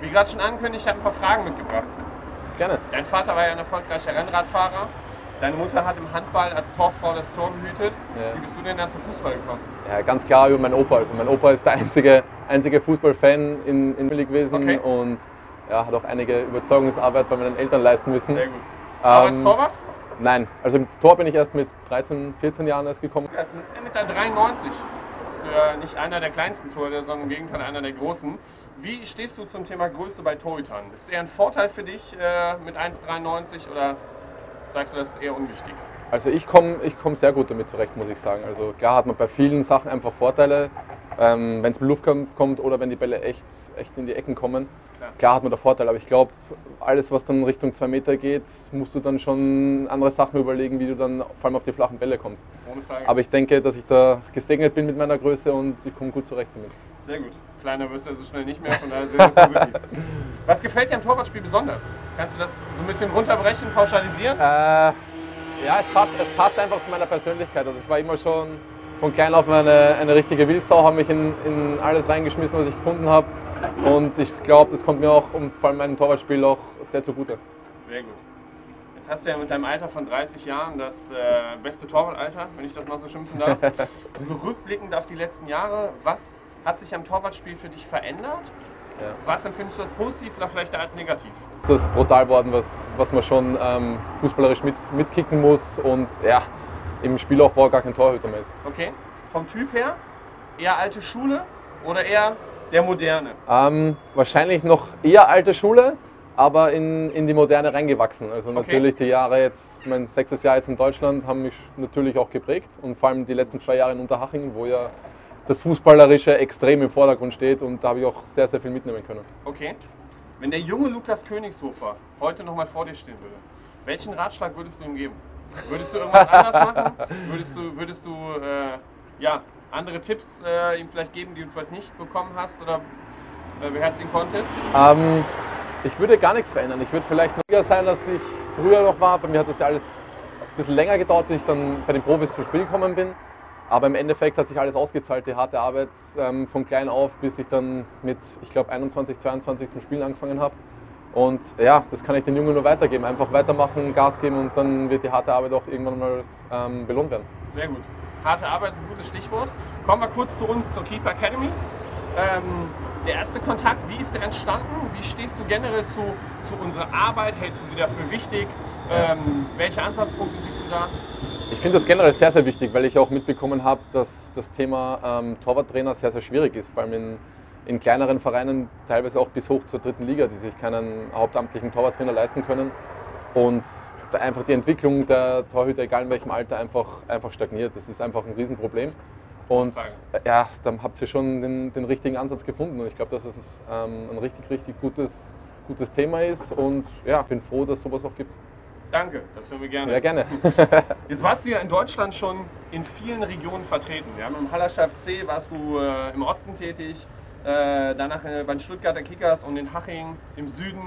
Wie gerade schon angekündigt, ich habe ein paar Fragen mitgebracht. Gerne. Dein Vater war ja ein erfolgreicher Rennradfahrer. Deine Mutter hat im Handball als Torfrau das Tor behütet. Ja. Wie bist du denn dann zum Fußball gekommen? Ja, ganz klar über meinen Opa. Also mein Opa ist der einzige Fußballfan in Mülli gewesen, okay, und ja, hat auch einige Überzeugungsarbeit bei meinen Eltern leisten müssen. Sehr gut. Aber als Torwart? Nein, also ins Tor bin ich erst mit 13, 14 Jahren erst gekommen. Also mit der 93 bist du ja nicht einer der kleinsten Torhüter, sondern im Gegenteil einer der großen. Wie stehst du zum Thema Größe bei Torhütern? Ist es eher ein Vorteil für dich mit 1,93 oder sagst du, das ist eher unwichtig? Also ich komm sehr gut damit zurecht, muss ich sagen. Also klar hat man bei vielen Sachen einfach Vorteile, wenn es im Luftkampf kommt oder wenn die Bälle echt in die Ecken kommen. Klar hat man da Vorteil, aber ich glaube, alles was dann Richtung 2 Meter geht, musst du dann schon andere Sachen überlegen, wie du dann vor allem auf die flachen Bälle kommst. Ohne Frage. Aber ich denke, dass ich da gesegnet bin mit meiner Größe und ich komme gut zurecht damit. Sehr gut. Kleiner wirst du also schnell nicht mehr, von daher sehr positiv. Was gefällt dir am Torwartspiel besonders? Kannst du das so ein bisschen runterbrechen, pauschalisieren? Ja, es passt einfach zu meiner Persönlichkeit. Also ich war immer schon von klein auf eine richtige Wildsau, habe mich in alles reingeschmissen, was ich gefunden habe. Und ich glaube, das kommt mir auch und vor allem meinem Torwartspiel auch sehr zugute. Sehr gut. Jetzt hast du ja mit deinem Alter von 30 Jahren das beste Torwartalter, wenn ich das mal so schimpfen darf. So rückblickend auf die letzten Jahre, was hat sich am Torwartspiel für dich verändert? Ja. Was empfindest du als positiv oder vielleicht als negativ? Das ist brutal worden, was man schon fußballerisch mitkicken muss und ja, im Spielaufbau gar kein Torhüter mehr ist. Okay. Vom Typ her eher alte Schule oder eher der Moderne? Wahrscheinlich noch eher alte Schule, aber in die Moderne reingewachsen. Also natürlich die Jahre jetzt, mein 6. Jahr jetzt in Deutschland, haben mich natürlich auch geprägt und vor allem die letzten 2 Jahre in Unterhachingen, wo ja das Fußballerische extrem im Vordergrund steht und da habe ich auch sehr, sehr viel mitnehmen können. Okay. Wenn der junge Lukas Königshofer heute nochmal vor dir stehen würde, welchen Ratschlag würdest du ihm geben? Würdest du irgendwas anders machen? Würdest du andere Tipps ihm vielleicht geben, die du vielleicht nicht bekommen hast oder beherzigen konntest? Ich würde gar nichts verändern. Ich würde vielleicht noch sein, dass ich früher noch war. Bei mir hat das ja alles ein bisschen länger gedauert, bis ich dann bei den Profis zum Spiel gekommen bin. Aber im Endeffekt hat sich alles ausgezahlt, die harte Arbeit von klein auf, bis ich dann mit, ich glaube, 21, 22 zum Spielen angefangen habe. Und ja, das kann ich den Jungen nur weitergeben. Einfach weitermachen, Gas geben und dann wird die harte Arbeit auch irgendwann mal belohnt werden. Sehr gut. Harte Arbeit ist ein gutes Stichwort. Kommen wir kurz zu uns, zur Keeper Academy. Der erste Kontakt, wie ist der entstanden? Wie stehst du generell zu unserer Arbeit? Hältst du sie dafür wichtig? Welche Ansatzpunkte siehst du da? Ich finde das generell sehr, sehr wichtig, weil ich auch mitbekommen habe, dass das Thema Torwarttrainer sehr, sehr schwierig ist. Vor allem in kleineren Vereinen, teilweise auch bis hoch zur 3. Liga, die sich keinen hauptamtlichen Torwarttrainer leisten können. Und da einfach die Entwicklung der Torhüter, egal in welchem Alter, einfach stagniert. Das ist einfach ein Riesenproblem. Und ja, dann habt ihr schon den richtigen Ansatz gefunden. Und ich glaube, dass es ein richtig gutes Thema ist. Und ja, bin froh, dass es sowas auch gibt. Danke, das hören wir gerne. Ja, gerne. Jetzt warst du ja in Deutschland schon in vielen Regionen vertreten. Wir haben im Hallerscher FC, warst du im Osten tätig, danach bei den Stuttgarter Kickers und in Haching im Süden.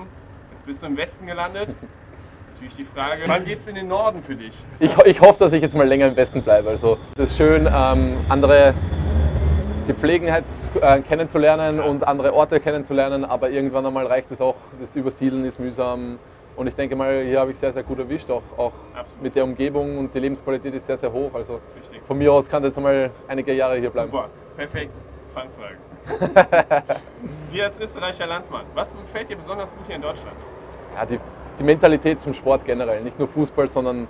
Jetzt bist du im Westen gelandet. Natürlich die Frage, wann geht's in den Norden für dich? Ich hoffe, dass ich jetzt mal länger im Westen bleibe. Also das ist schön, andere Gepflegenheit kennenzulernen und andere Orte kennenzulernen, aber irgendwann einmal reicht es auch. Das Übersiedeln ist mühsam. Und ich denke mal, hier habe ich sehr, sehr gut erwischt, auch mit der Umgebung und die Lebensqualität ist sehr, sehr hoch. Also richtig. Von mir aus kann jetzt mal einige Jahre hier bleiben. Super, perfekt. Fangfrage. Dir als österreichischer Landsmann, was gefällt dir besonders gut hier in Deutschland? Ja, die Mentalität zum Sport generell, nicht nur Fußball, sondern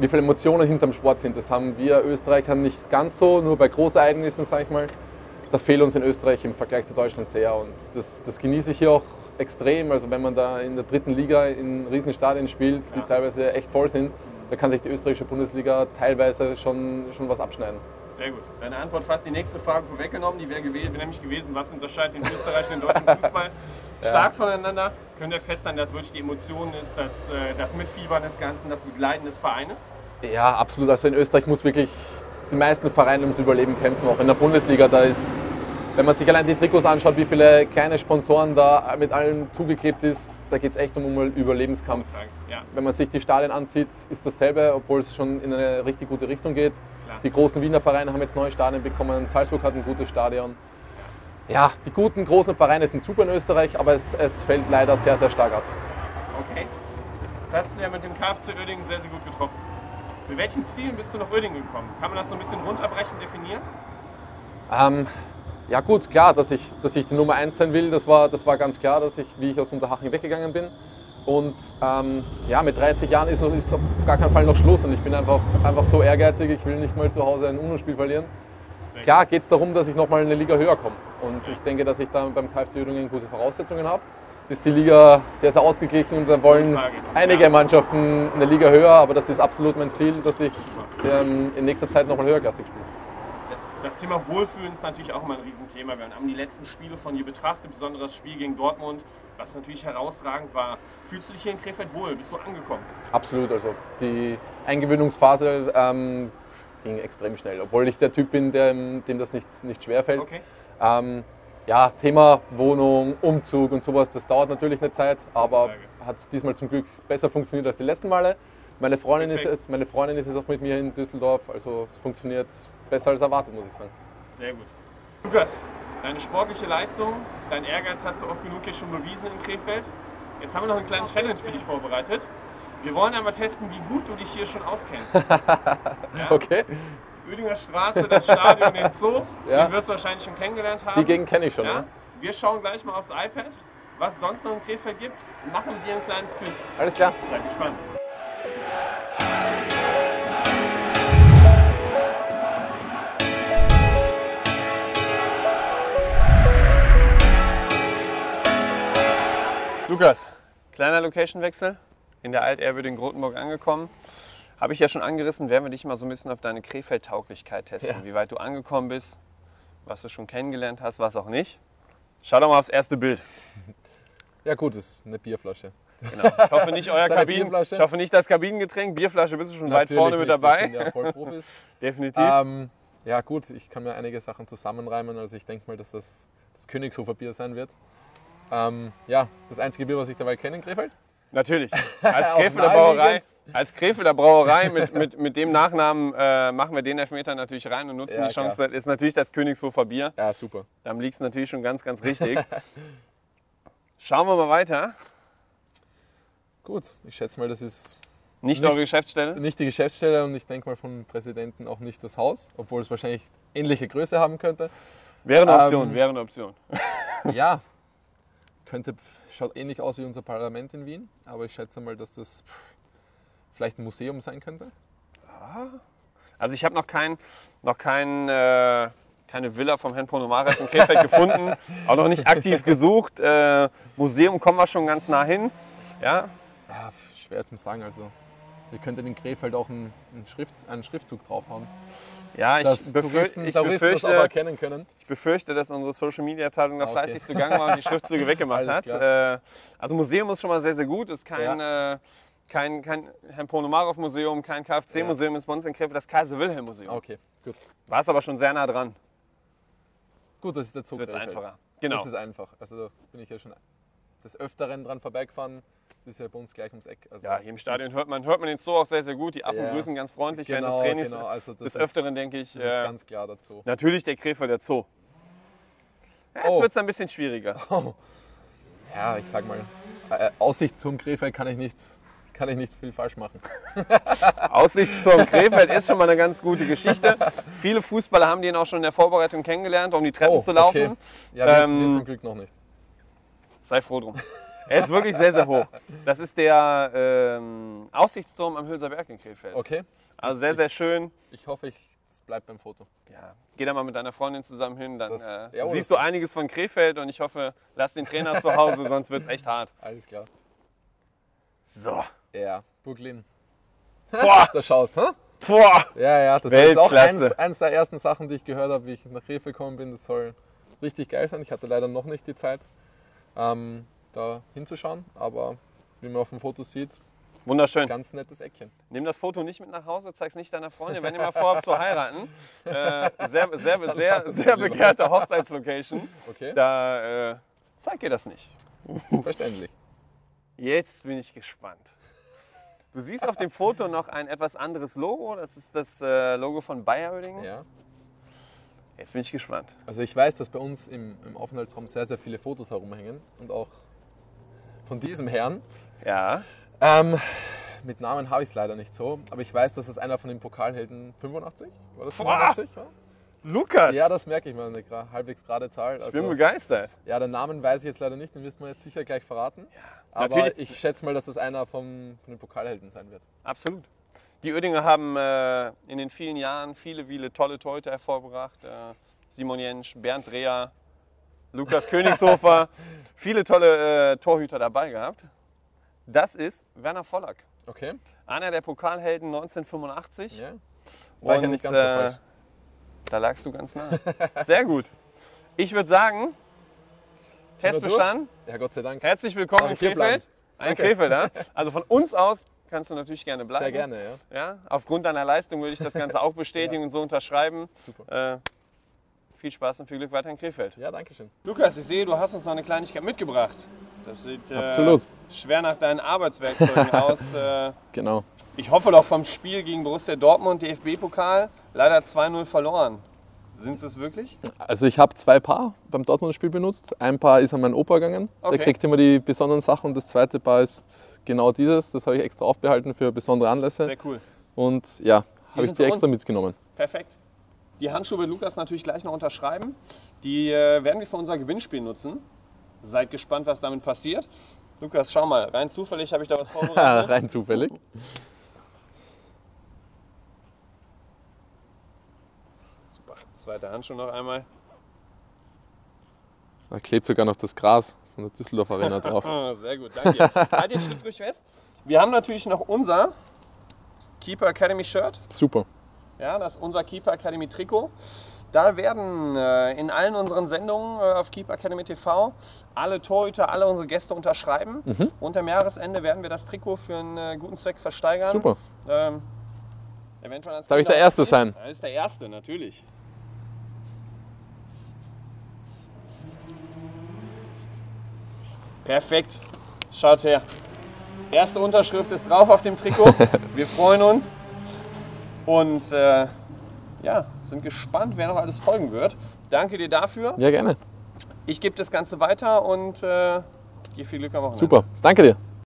wie viele Emotionen hinterm Sport sind. Das haben wir Österreicher nicht ganz so, nur bei Großereignissen, sage ich mal. Das fehlt uns in Österreich im Vergleich zu Deutschland sehr und das genieße ich hier auch extrem. Also wenn man da in der 3. Liga in riesen Stadien spielt, die teilweise echt voll sind, da kann sich die österreichische Bundesliga teilweise schon was abschneiden. Sehr gut. Deine Antwort fast die nächste Frage vorweggenommen, die wäre nämlich gewesen, was unterscheidet den österreichischen und den deutschen Fußball stark voneinander? Können wir feststellen, dass wirklich die Emotion ist, dass das Mitfiebern des Ganzen, das Begleiten des Vereines? Ja, absolut. Also in Österreich muss wirklich die meisten Vereine ums Überleben kämpfen, auch in der Bundesliga. Da ist, wenn man sich allein die Trikots anschaut, wie viele kleine Sponsoren da mit allem zugeklebt ist, da geht es echt um einen Überlebenskampf. Ja. Wenn man sich die Stadien ansieht, ist dasselbe, obwohl es schon in eine richtig gute Richtung geht. Klar. Die großen Wiener Vereine haben jetzt neue Stadien bekommen, Salzburg hat ein gutes Stadion. Ja, die guten, großen Vereine sind super in Österreich, aber es fällt leider sehr, sehr stark ab. Okay. Das hast du ja mit dem KFC Uerdingen sehr, sehr gut getroffen. Mit welchen Zielen bist du nach Uerdingen gekommen? Kann man das so ein bisschen runterbrechen, definieren? Ja gut, klar, dass ich die Nummer 1 sein will, das war ganz klar, wie ich aus Unterhachingen weggegangen bin. Und ja, mit 30 Jahren ist auf gar keinen Fall noch Schluss und ich bin einfach so ehrgeizig, ich will nicht mal zu Hause ein UNO-Spiel verlieren. Klar geht es darum, dass ich nochmal eine Liga höher komme und ich denke, dass ich da beim KFC Uerdingen gute Voraussetzungen habe. Ist die Liga sehr, sehr ausgeglichen und da wollen einige Mannschaften eine Liga höher, aber das ist absolut mein Ziel, dass ich in nächster Zeit nochmal höherklassig spiele. Das Thema Wohlfühlen ist natürlich auch mal ein Riesenthema. Wir haben die letzten Spiele von dir betrachtet, besonders das Spiel gegen Dortmund, was natürlich herausragend war. Fühlst du dich hier in Krefeld wohl? Bist du angekommen? Absolut, also die Eingewöhnungsphase ging extrem schnell, obwohl ich der Typ bin, dem das nicht schwerfällt. Okay. Ja, Thema Wohnung, Umzug und sowas, das dauert natürlich eine Zeit, aber hat diesmal zum Glück besser funktioniert als die letzten Male. Meine Freundin ist jetzt auch mit mir in Düsseldorf, also es funktioniert besser als erwartet, muss ich sagen. Sehr gut. Lukas, deine sportliche Leistung, dein Ehrgeiz hast du oft genug hier schon bewiesen in Krefeld. Jetzt haben wir noch einen kleinen Challenge für dich vorbereitet. Wir wollen einmal testen, wie gut du dich hier schon auskennst. Ja? Okay. Uerdinger Straße, das Stadion, den Zoo, ja. Den wirst du wahrscheinlich schon kennengelernt haben. Die Gegend kenne ich schon. Ja? Ne? Wir schauen gleich mal aufs iPad, was es sonst noch in Krefeld gibt und machen dir ein kleines Quiz. Alles klar. Seid gespannt. Lukas, kleiner Location-Wechsel, in der Altehrwürdigen Grotenburg angekommen. Habe ich ja schon angerissen, werden wir dich mal so ein bisschen auf deine Krefeld-Tauglichkeit testen. Ja. Wie weit du angekommen bist, was du schon kennengelernt hast, was auch nicht. Schau doch mal aufs erste Bild. Ja gut, das ist eine Bierflasche. Genau. Ich hoffe nicht euer Kabinengetränk. Ich hoffe nicht das Kabinengetränk. Bierflasche bist du schon natürlich weit vorne nicht mit dabei. Das sind ja Vollprofis. Definitiv. Ja gut, ich kann mir einige Sachen zusammenreimen. Also ich denke mal, dass das das Königshofer Bier sein wird. Ja, das ist das einzige Bier, was ich dabei kenne in Krefeld. Natürlich. Als Krefelder Brauerei. Als Krefelder Brauerei mit dem Nachnamen machen wir den Elfmeter natürlich rein und nutzen ja, die Chance. Klar. Ist natürlich das Königshofer Bier. Ja, super. Dann liegt es natürlich schon ganz, ganz richtig. Schauen wir mal weiter. Gut, ich schätze mal, das ist nicht eure Geschäftsstelle? Nicht die Geschäftsstelle und ich denke mal vom Präsidenten auch nicht das Haus, obwohl es wahrscheinlich ähnliche Größe haben könnte. Wäre eine Option, wäre eine Option. Ja, schaut ähnlich aus wie unser Parlament in Wien, aber ich schätze mal, dass das vielleicht ein Museum sein könnte? Also ich habe keine Villa vom Herrn Ponomarev in Krefeld gefunden, auch noch nicht aktiv gesucht. Museum kommen wir schon ganz nah hin. Ja? Ja, schwer zu sagen. Also ihr könntet in Krefeld auch einen Schriftzug drauf haben. Ja, ich befürchte, dass unsere Social Media Abteilung da fleißig zugange war und die Schriftzüge weggemacht hat. Also Museum ist schon mal sehr, sehr gut. Ist kein ja. Kein Herrn Ponomarev-Museum, kein KFC-Museum ist bei uns in Krefeld, das Kaiser Wilhelm-Museum. Okay, gut. War es aber schon sehr nah dran. Gut, das ist der Zug. Das wird einfacher. Genau. Das ist einfach. Also da bin ich ja schon des Öfteren dran vorbeigefahren. Das ist ja bei uns gleich ums Eck. Also, ja, hier im Stadion hört man den Zoo auch sehr, sehr gut. Die Affen grüßen ganz freundlich während des Trainings. Genau. Also das des Öfteren, denke ich. Das ist ganz klar der Zoo. Natürlich der Krefelder Zoo. Ja, jetzt wird es ein bisschen schwieriger. Oh. Ja, ich sag mal, Aussichtsturm Krefeld kann ich nicht viel falsch machen. Aussichtsturm Krefeld ist schon mal eine ganz gute Geschichte. Viele Fußballer haben den auch schon in der Vorbereitung kennengelernt, um die Treppen zu laufen. Okay. Ja, wir zum Glück noch nicht. Sei froh drum. Er ist wirklich sehr, sehr hoch. Das ist der Aussichtsturm am Hülser Berg in Krefeld. Okay. Also sehr, sehr schön. Ich hoffe, es bleibt beim Foto. Ja. Geh da mal mit deiner Freundin zusammen hin, dann siehst du einiges von Krefeld und ich hoffe, lass den Trainer zu Hause, sonst wird es echt hart. Alles klar. So. Ja, Burg Linn. Boah! Da schaust, hä? Boah! Ja, das ist auch eins der ersten Sachen, die ich gehört habe, wie ich nach Krefeld gekommen bin. Das soll richtig geil sein. Ich hatte leider noch nicht die Zeit, da hinzuschauen, aber wie man auf dem Foto sieht, wunderschön. Ganz nettes Eckchen. Nimm das Foto nicht mit nach Hause, zeig es nicht deiner Freundin, wenn ihr mal vorhabt zu heiraten. Sehr begehrte Hochzeitslocation. Okay. Da zeig ihr das nicht. Verständlich. Jetzt bin ich gespannt. Du siehst auf dem Foto noch ein etwas anderes Logo. Das ist das Logo von Bayer-Uerdingen. Ja. Jetzt bin ich gespannt. Also ich weiß, dass bei uns im Aufenthaltsraum sehr, sehr viele Fotos herumhängen und auch von diesem Herrn. Ja. Mit Namen habe ich es leider nicht so, aber ich weiß, dass es einer von den Pokalhelden 85 war. Das 85? Ja? Lukas! Ja, das merke ich mir, eine halbwegs gerade Zahl. Also, ich bin begeistert. Ja, den Namen weiß ich jetzt leider nicht, den wirst du mir jetzt sicher gleich verraten. Ja, aber natürlich. Ich schätze mal, dass das einer von den Pokalhelden sein wird. Absolut. Die Uerdinger haben in den vielen Jahren viele tolle Torhüter hervorgebracht. Simon Jensch, Bernd Dreher, Lukas Königshofer, viele tolle Torhüter dabei gehabt. Das ist Werner Vollack. Okay. Einer der Pokalhelden 1985. Yeah. War und, ja nicht ganz so falsch. Da lagst du ganz nah. Sehr gut. Ich würde sagen, Test bestanden. Ja, Gott sei Dank. Herzlich willkommen in Krefeld. Ein Krefelder. Also von uns aus kannst du natürlich gerne bleiben. Sehr gerne, ja. Ja, aufgrund deiner Leistung würde ich das Ganze auch bestätigen ja. Und so unterschreiben. Super. Viel Spaß und viel Glück weiter in Krefeld. Ja, danke schön. Lukas, ich sehe, du hast uns noch eine Kleinigkeit mitgebracht. Das sieht schwer nach deinen Arbeitswerkzeugen aus. Genau. Ich hoffe doch vom Spiel gegen Borussia Dortmund, DFB-Pokal, leider 2:0 verloren. Sind es wirklich? Also ich habe zwei Paar beim Dortmund-Spiel benutzt. Ein Paar ist an meinen Opa gegangen, okay. Der kriegt immer die besonderen Sachen. Und das zweite Paar ist genau dieses, das habe ich extra aufbehalten für besondere Anlässe. Sehr cool. Und ja, habe ich dir extra mitgenommen. Perfekt. Die Handschuhe wird Lukas natürlich gleich noch unterschreiben. Die werden wir für unser Gewinnspiel nutzen. Seid gespannt, was damit passiert. Lukas, schau mal, rein zufällig habe ich da was vorbereitet. Rein zufällig. Super, zweite Handschuh noch einmal. Da klebt sogar noch das Gras von der Düsseldorf Arena drauf. Sehr gut, danke. Halt den Schritt ruhig fest. Wir haben natürlich noch unser Keeper Academy Shirt. Super. Ja, das ist unser Keeper Academy Trikot. Da werden in allen unseren Sendungen auf Keeper Academy TV alle Torhüter, alle unsere Gäste unterschreiben. Mhm. Und am Jahresende werden wir das Trikot für einen guten Zweck versteigern. Super. Eventuell als Darf ich der Erste sein? Das ist der Erste, natürlich. Perfekt. Schaut her. Erste Unterschrift ist drauf auf dem Trikot. Wir freuen uns. Und ja, sind gespannt, wer noch alles folgen wird. Danke dir dafür. Ja, gerne. Ich gebe das Ganze weiter und dir viel Glück am Wochenende. Super, danke dir.